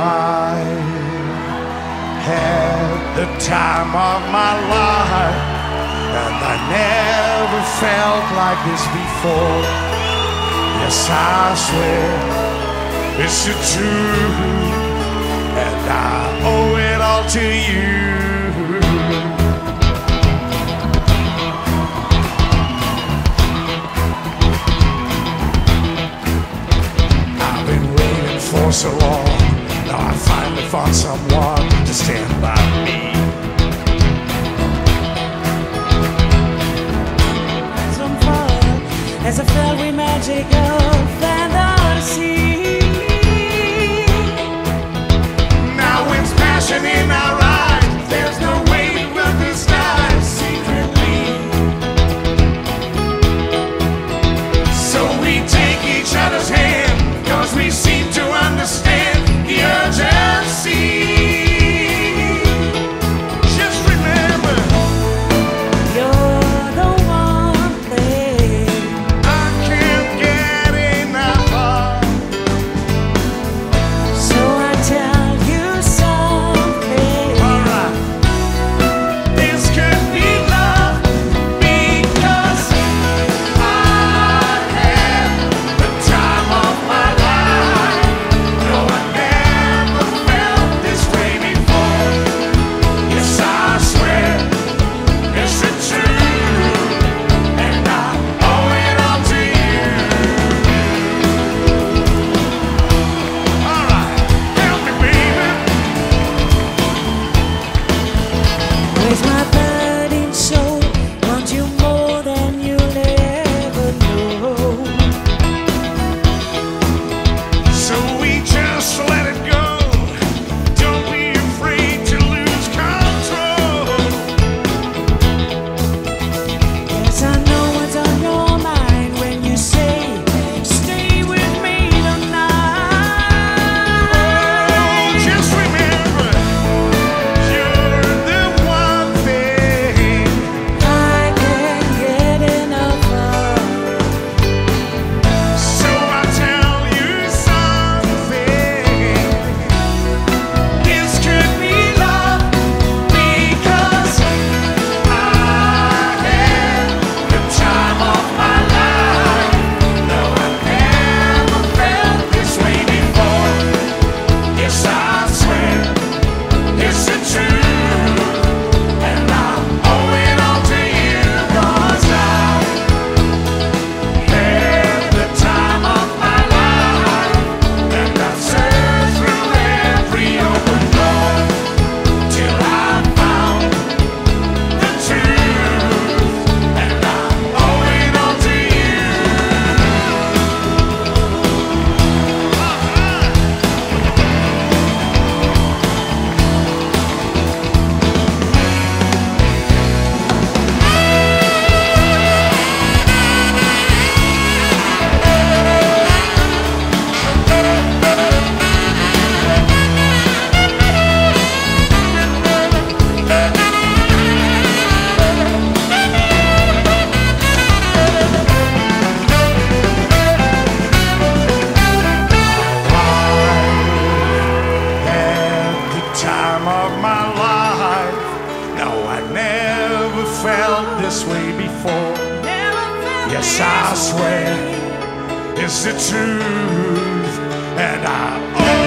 I had the time of my life, and I never felt like this before. Yes, I swear it's the truth, and I owe it all to you. For so long, now I finally found someone to stand by me. As I'm falling, as I felt the magic of fantasy. Now it's passion in our eyes, there's no way we will disguise secretly. So we take each other's hand, 'cause we seem to understand the urgency. Just remember, you're the one thing I can't get enough of. So I tell you something. Alright, this could be love, because I had the time of my life. Felt this way before. Yes, I swear it's the truth, and I owe